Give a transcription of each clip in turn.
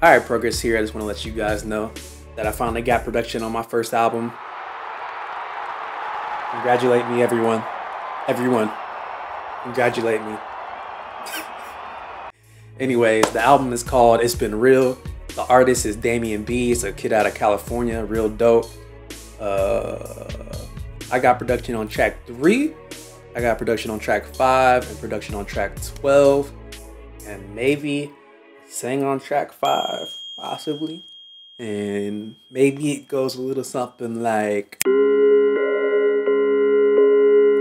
Alright, Progress here. I just want to let you guys know that I finally got production on my first album. Congratulate me, everyone. Everyone. Congratulate me. Anyways, the album is called It's Been Real. The artist is Damian B. It's a kid out of California. Real dope. I got production on track 3. I got production on track 5 and production on track 12. And maybe sang on track 5, possibly. And maybe it goes a little something like...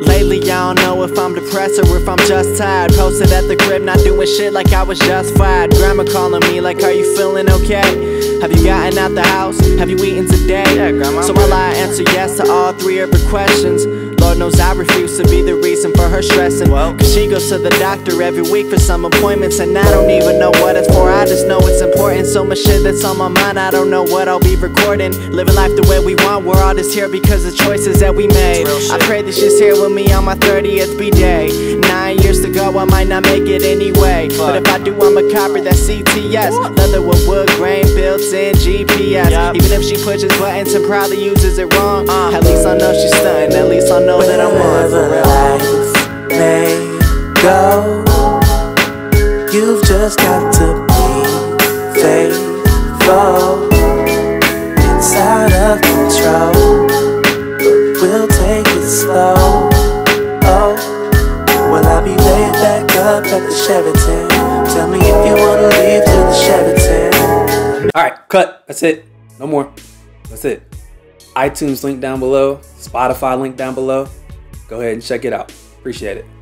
Lately, I don't know if I'm depressed or if I'm just tired. Posted at the crib, not doing shit like I was just fired. Grandma calling me like, are you feeling okay? Have you gotten out the house? Have you eaten today? Yeah, Grandma. So while I answer yes to all 3 of her questions, Lord knows I refuse to be the reason for her stressing. Cause she goes to the doctor every week for some appointments, and I don't even know what it's for. I just know it's important. So much shit that's on my mind, I don't know what I'll be recording. Living life the way we want, we're all just here because of choices that we made. I pray that she's here with me on my 30th b-day. 9 years to go, I might not make it anyway. But if I do, I'm a copper that CTS. Leather with wood grain, built-in GPS. Even if she pushes buttons and probably uses it wrong, at least I know she's stunting. At least I know that I'm on for real. Life may go, you've just got to be faithful. Inside of control, but we'll take it slow. Well, I'll be laid back up at the Sheraton. Tell me if you want to leave to the Sheraton. Alright, cut. That's it. No more. That's it. iTunes link down below. Spotify link down below. Go ahead and check it out. Appreciate it.